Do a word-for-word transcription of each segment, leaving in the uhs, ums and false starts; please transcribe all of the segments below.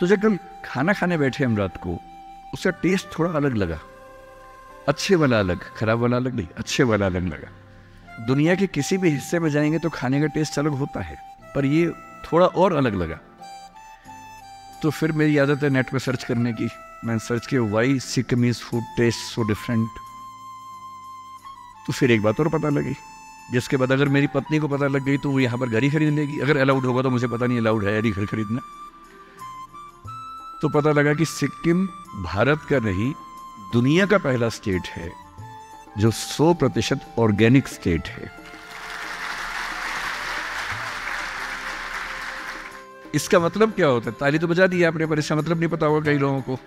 तो जब हम खाना खाने बैठे हम रात को, उसका टेस्ट थोड़ा अलग लगा, अच्छे वाला अलग, खराब वाला अलग नहीं, अच्छे वाला अलग लगा। दुनिया के किसी भी हिस्से में जाएंगे तो खाने का टेस्ट अलग होता है, पर ये थोड़ा और अलग लगा। तो फिर मेरी आदत है नेट पर सर्च करने की। मैंने सर्च किया why Sikkimese food taste so different. तो फिर एक बात और पता लगी, जिसके बाद अगर मेरी पत्नी को पता लग गई तो वो यहाँ पर घर ही खरीद लेगी, अगर अलाउड होगा तो मुझे पता नहीं अलाउड है या नहीं घर खरीदना। तो पता लगा कि सिक्किम भारत का नहीं, दुनिया का पहला स्टेट है जो सौ प्रतिशत ऑर्गेनिक स्टेट है। इसका मतलब क्या होता है? ताली तो बजा दी आपने, पर इसका मतलब नहीं पता होगा कई लोगों को।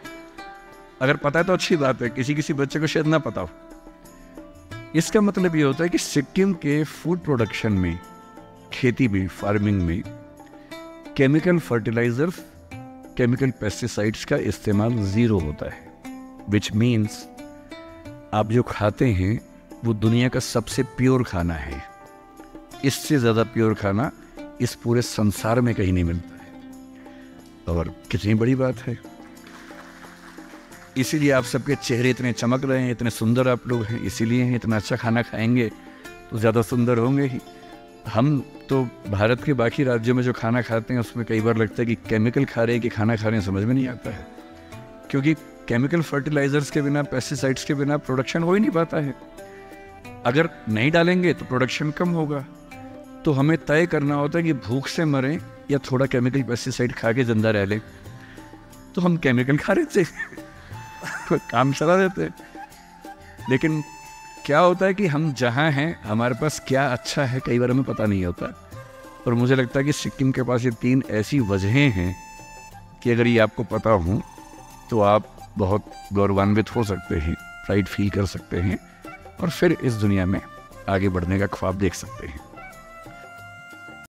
अगर पता है तो अच्छी बात है, किसी किसी बच्चे को शायद ना पता हो। इसका मतलब ये होता है कि सिक्किम के फूड प्रोडक्शन में, खेती में, फार्मिंग में केमिकल फर्टिलाइजर्स, केमिकल पेस्टिसाइड्स का इस्तेमाल ज़ीरो होता है। विच मीन्स आप जो खाते हैं वो दुनिया का सबसे प्योर खाना है। इससे ज़्यादा प्योर खाना इस पूरे संसार में कहीं नहीं मिलता है, और कितनी बड़ी बात है। इसीलिए आप सबके चेहरे इतने चमक रहे हैं, इतने सुंदर आप लोग हैं, इसीलिए हैं। इतना अच्छा खाना खाएंगे तो ज़्यादा सुंदर होंगे ही। हम तो भारत के बाकी राज्यों में जो खाना खाते हैं उसमें कई बार लगता है कि केमिकल खा रहे हैं कि खाना खा रहे हैं, समझ में नहीं आता है, क्योंकि केमिकल फर्टिलाइजर्स के बिना, पेस्टिसाइड्स के बिना प्रोडक्शन हो ही नहीं पाता है। अगर नहीं डालेंगे तो प्रोडक्शन कम होगा। तो हमें तय करना होता है कि भूख से मरें या थोड़ा केमिकल पेस्टिसाइड खा के ज़िंदा रह लें। तो हम केमिकल खा रहे थे काम चला देते। लेकिन क्या होता है कि हम जहाँ हैं, हमारे पास क्या अच्छा है, कई बार हमें पता नहीं होता। और मुझे लगता है कि सिक्किम के पास ये तीन ऐसी वजहें हैं कि अगर ये आपको पता हों तो आप बहुत गौरवान्वित हो सकते हैं, प्राइड फील कर सकते हैं, और फिर इस दुनिया में आगे बढ़ने का ख्वाब देख सकते हैं।